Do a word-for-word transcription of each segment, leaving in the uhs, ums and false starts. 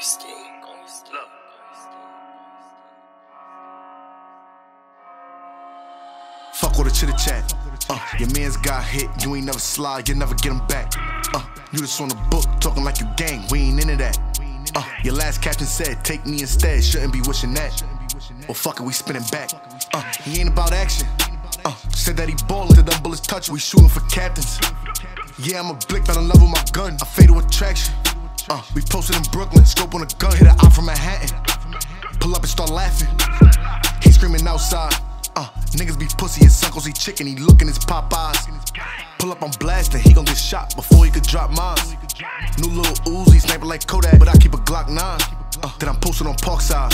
Ghosty, ghosty, look. Fuck all the chitty chat. Uh, your man's got hit, you ain't never slide, you never get him back. Uh, you just on the book, talking like you gang, we ain't into that. Uh, your last captain said, take me instead, shouldn't be wishing that. Or fuck it, we spinning back. Uh, he ain't about action. Uh, said that he ballin', said them bullets touch, we shooting for captains. Yeah, I'm a blick, fell in love with my gun, a fatal attraction. Uh, we posted in Brooklyn, scope on a gun, hit an eye from Manhattan. Pull up and start laughing. He screaming outside. Uh, niggas be pussy, his suckles, he chicken, he looking his Popeyes. Pull up, I'm blasting, he gon' get shot before he could drop mine. New little Uzi, sniper like Kodak, but I keep a Glock nine. Uh, that I'm posted on Parkside.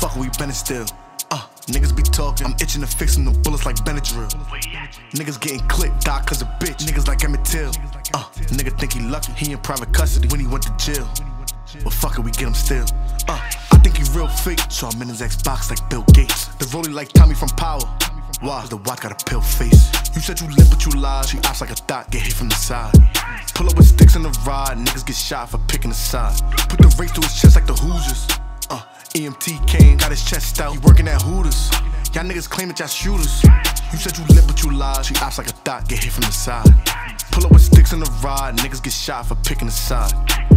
Fuck, we bending still. Uh, niggas be talking, I'm itching to fix them, the bullets like Benadryl. Niggas getting clipped, die cause a bitch, niggas like Emmett Till. Uh, nigga think he lucky, he in private custody when he went to jail. But fuck it, we get him still. Uh, I think he real fake, so I'm in his Xbox like Bill Gates. The rollie like Tommy from Power. Why? The watch got a pale face. You said you limp but you lied, she ops like a dot, get hit from the side. Pull up with sticks in the ride, niggas get shot for picking a side. Put the race through his chest like the Hoosiers. Uh, E M T came, got his chest out, he working at Hooters. Y'all niggas claim that y'all shooters. You said you lit but you lied, she ops like a dot, get hit from the side. Pull up with sticks in the ride, niggas get shot for picking a side.